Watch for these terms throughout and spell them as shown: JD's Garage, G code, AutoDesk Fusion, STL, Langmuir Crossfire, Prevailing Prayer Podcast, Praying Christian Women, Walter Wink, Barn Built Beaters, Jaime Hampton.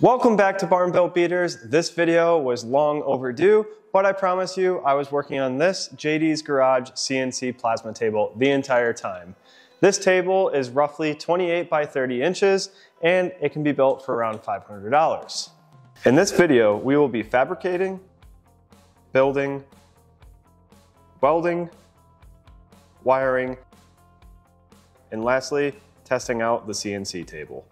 Welcome back to Barn Built Beaters. This video was long overdue, but I promise you I was working on this JD's Garage CNC plasma table the entire time. This table is roughly 28 by 30 inches and it can be built for around $500. In this video, we will be fabricating, building, welding, wiring, and lastly, testing out the CNC table.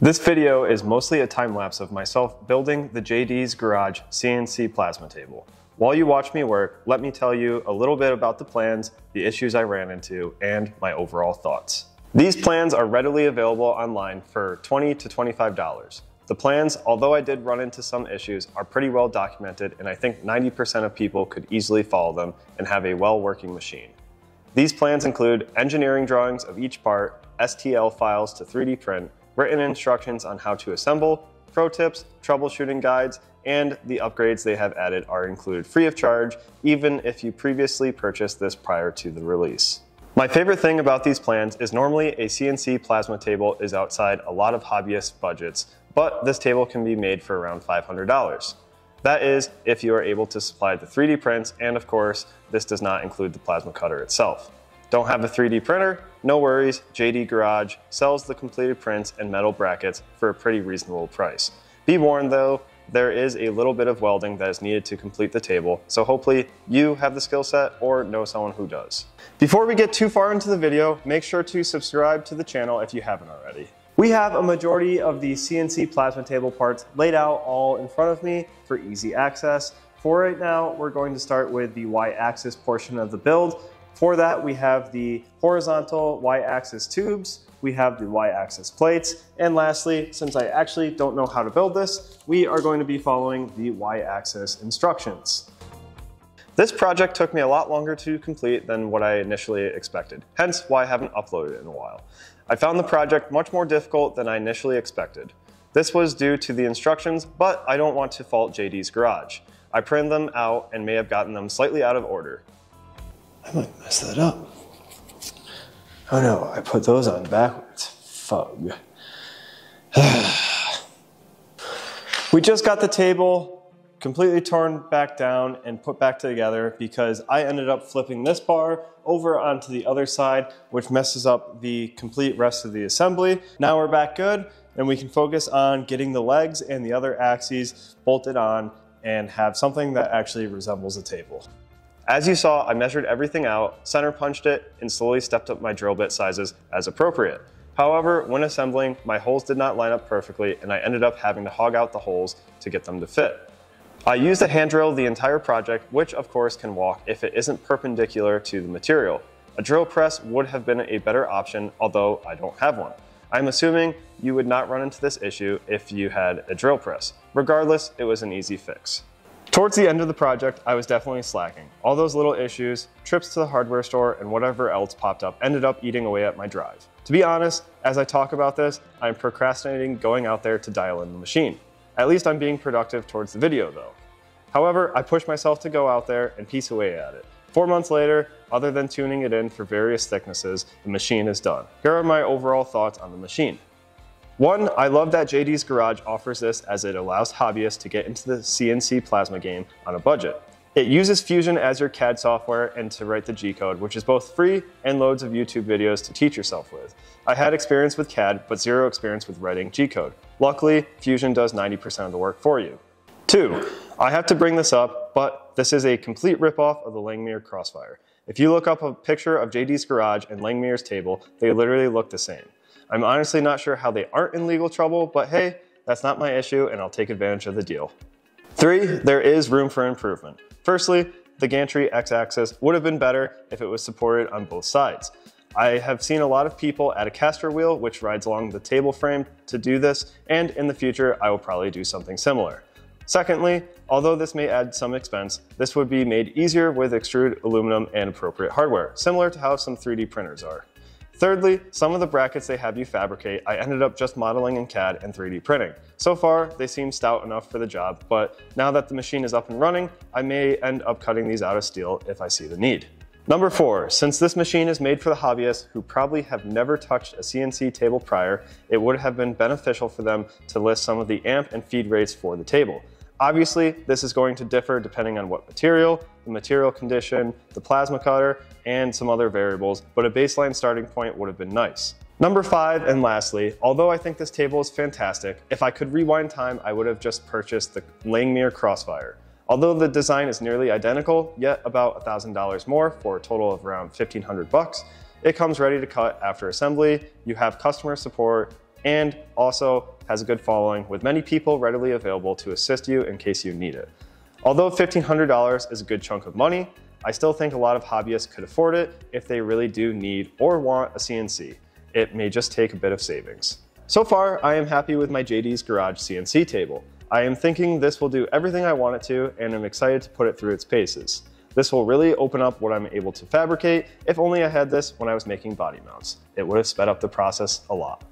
This video is mostly a time-lapse of myself building the JD's Garage CNC plasma table. While you watch me work, let me tell you a little bit about the plans, the issues I ran into, and my overall thoughts. These plans are readily available online for $20 to $25. The plans, although I did run into some issues, are pretty well documented, and I think 90% of people could easily follow them and have a well-working machine. These plans include engineering drawings of each part, STL files to 3D print, written instructions on how to assemble, pro tips, troubleshooting guides, and the upgrades they have added are included free of charge, even if you previously purchased this prior to the release. My favorite thing about these plans is normally a CNC plasma table is outside a lot of hobbyist budgets, but this table can be made for around $500. That is, if you are able to supply the 3D prints, and of course, this does not include the plasma cutter itself. Don't have a 3D printer? No worries, JD Garage sells the completed prints and metal brackets for a pretty reasonable price. Be warned though, there is a little bit of welding that is needed to complete the table, so hopefully you have the skill set or know someone who does. Before we get too far into the video, make sure to subscribe to the channel if you haven't already. We have a majority of the CNC plasma table parts laid out all in front of me for easy access. For right now, we're going to start with the Y-axis portion of the build. For that, we have the horizontal Y-axis tubes, we have the Y-axis plates, and lastly, since I actually don't know how to build this, we are going to be following the Y-axis instructions. This project took me a lot longer to complete than what I initially expected, hence why I haven't uploaded it in a while. I found the project much more difficult than I initially expected. This was due to the instructions, but I don't want to fault JD's Garage. I printed them out and may have gotten them slightly out of order. I might mess that up. Oh no, I put those on backwards. Fug. We just got the table completely torn back down and put back together because I ended up flipping this bar over onto the other side, which messes up the complete rest of the assembly. Now we're back good, and we can focus on getting the legs and the other axes bolted on and have something that actually resembles a table. As you saw, I measured everything out, center punched it, and slowly stepped up my drill bit sizes as appropriate. However, when assembling, my holes did not line up perfectly and I ended up having to hog out the holes to get them to fit. I used a hand drill the entire project, which of course can walk if it isn't perpendicular to the material. A drill press would have been a better option, although I don't have one. I'm assuming you would not run into this issue if you had a drill press. Regardless, it was an easy fix. Towards the end of the project, I was definitely slacking. All those little issues, trips to the hardware store, and whatever else popped up ended up eating away at my drive. To be honest, as I talk about this, I'm procrastinating going out there to dial in the machine. At least I'm being productive towards the video though. However, I pushed myself to go out there and piece away at it. 4 months later, other than tuning it in for various thicknesses, the machine is done. Here are my overall thoughts on the machine. 1, I love that JD's Garage offers this as it allows hobbyists to get into the CNC plasma game on a budget. It uses Fusion as your CAD software and to write the G code, which is both free and loads of YouTube videos to teach yourself with. I had experience with CAD, but zero experience with writing G code. Luckily, Fusion does 90% of the work for you. 2, I have to bring this up, but this is a complete ripoff of the Langmuir Crossfire. If you look up a picture of JD's Garage and Langmuir's table, they literally look the same. I'm honestly not sure how they aren't in legal trouble, but hey, that's not my issue and I'll take advantage of the deal. 3, there is room for improvement. Firstly, the gantry X-axis would have been better if it was supported on both sides. I have seen a lot of people add a caster wheel which rides along the table frame to do this, and in the future I will probably do something similar. Secondly, although this may add some expense, this would be made easier with extruded aluminum and appropriate hardware, similar to how some 3D printers are. Thirdly, some of the brackets they have you fabricate, I ended up just modeling in CAD and 3D printing. So far, they seem stout enough for the job, but now that the machine is up and running, I may end up cutting these out of steel if I see the need. Number 4, since this machine is made for the hobbyists who probably have never touched a CNC table prior, it would have been beneficial for them to list some of the amp and feed rates for the table. Obviously, this is going to differ depending on what material, the material condition, the plasma cutter, and some other variables, but a baseline starting point would have been nice. Number 5, and lastly, although I think this table is fantastic, if I could rewind time, I would have just purchased the Langmuir Crossfire. Although the design is nearly identical, yet about $1,000 more for a total of around $1,500, it comes ready to cut after assembly, you have customer support, and also has a good following with many people readily available to assist you in case you need it. Although $1,500 is a good chunk of money, I still think a lot of hobbyists could afford it if they really do need or want a CNC. It may just take a bit of savings. So far, I am happy with my JD's Garage CNC table. I am thinking this will do everything I want it to, and I'm excited to put it through its paces. This will really open up what I'm able to fabricate. If only I had this when I was making body mounts. It would have sped up the process a lot.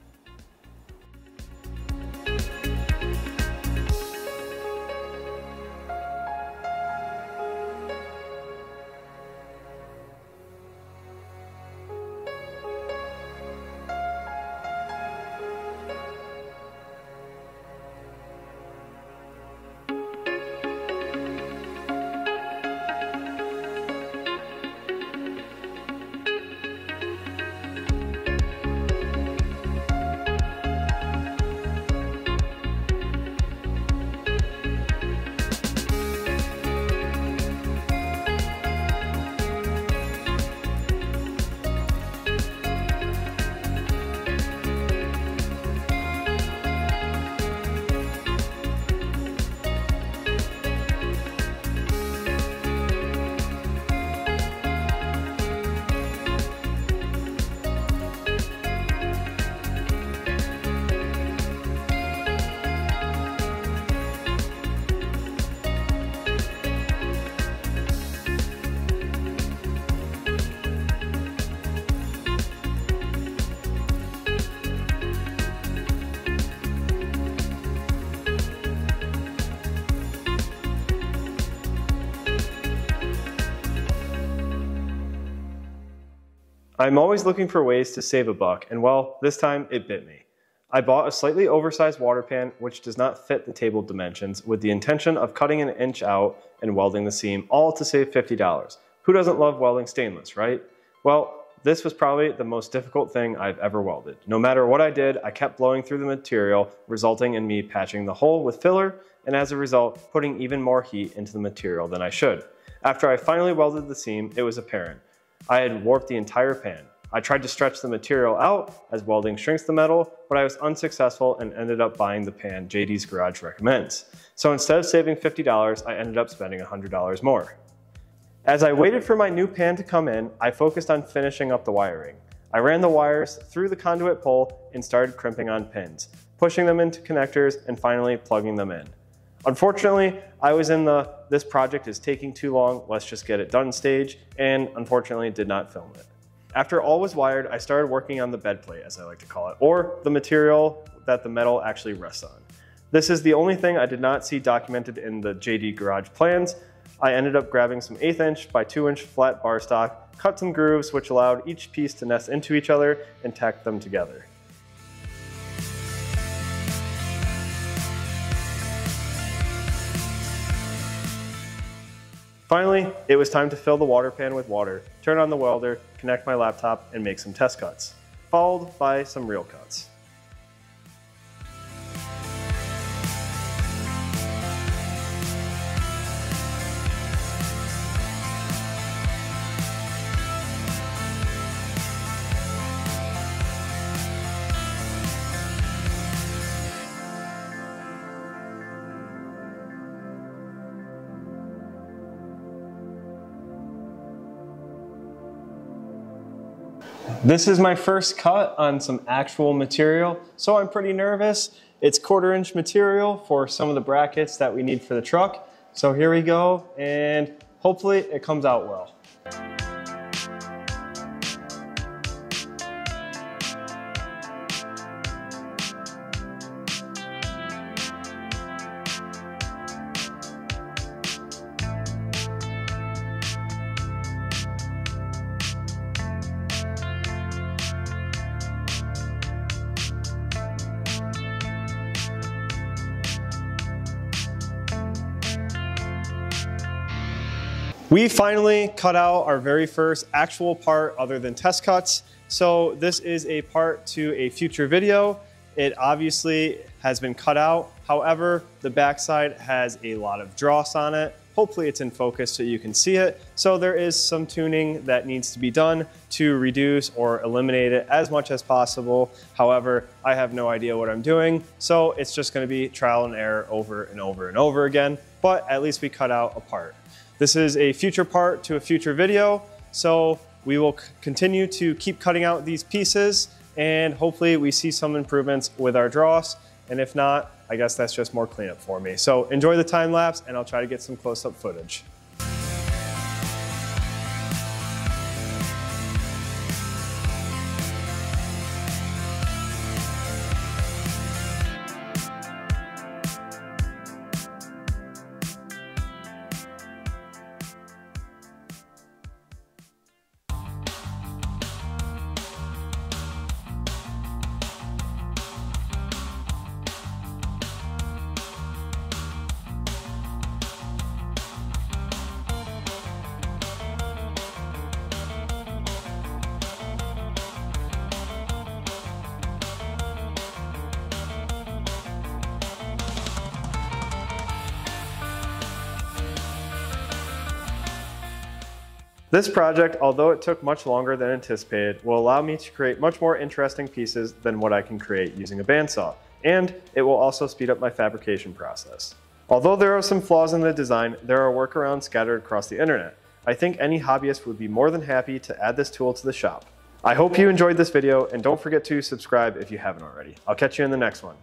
I'm always looking for ways to save a buck, and well, this time it bit me. I bought a slightly oversized water pan which does not fit the table dimensions with the intention of cutting an inch out and welding the seam, all to save $50. Who doesn't love welding stainless, right? Well, this was probably the most difficult thing I've ever welded. No matter what I did, I kept blowing through the material, resulting in me patching the hole with filler, and as a result, putting even more heat into the material than I should. After I finally welded the seam, it was apparent I had warped the entire pan. I tried to stretch the material out as welding shrinks the metal, but I was unsuccessful and ended up buying the pan JD's Garage recommends. So instead of saving $50, I ended up spending $100 more. As I waited for my new pan to come in, I focused on finishing up the wiring. I ran the wires through the conduit pole and started crimping on pins, pushing them into connectors and finally plugging them in. Unfortunately, I was in the "this project is taking too long, let's just get it done" stage, and unfortunately did not film it. After all was wired, I started working on the bed plate, as I like to call it, or the material that the metal actually rests on. This is the only thing I did not see documented in the JD Garage plans. I ended up grabbing some 1/8" by 2" flat bar stock, cut some grooves which allowed each piece to nest into each other, and tacked them together. Finally, it was time to fill the water pan with water, turn on the welder, connect my laptop, and make some test cuts, followed by some real cuts. This is my first cut on some actual material, so I'm pretty nervous. It's 1/4" material for some of the brackets that we need for the truck. So here we go, and hopefully it comes out well. We finally cut out our very first actual part other than test cuts. So this is a part to a future video. It obviously has been cut out. However, the backside has a lot of dross on it. Hopefully it's in focus so you can see it. So there is some tuning that needs to be done to reduce or eliminate it as much as possible. However, I have no idea what I'm doing. So it's just gonna be trial and error over and over and over again, but at least we cut out a part. This is a future part to a future video. So we will continue to keep cutting out these pieces and hopefully we see some improvements with our dross. And if not, I guess that's just more cleanup for me. So enjoy the time lapse and I'll try to get some close-up footage. This project, although it took much longer than anticipated, will allow me to create much more interesting pieces than what I can create using a bandsaw, and it will also speed up my fabrication process. Although there are some flaws in the design, there are workarounds scattered across the internet. I think any hobbyist would be more than happy to add this tool to the shop. I hope you enjoyed this video, and don't forget to subscribe if you haven't already. I'll catch you in the next one.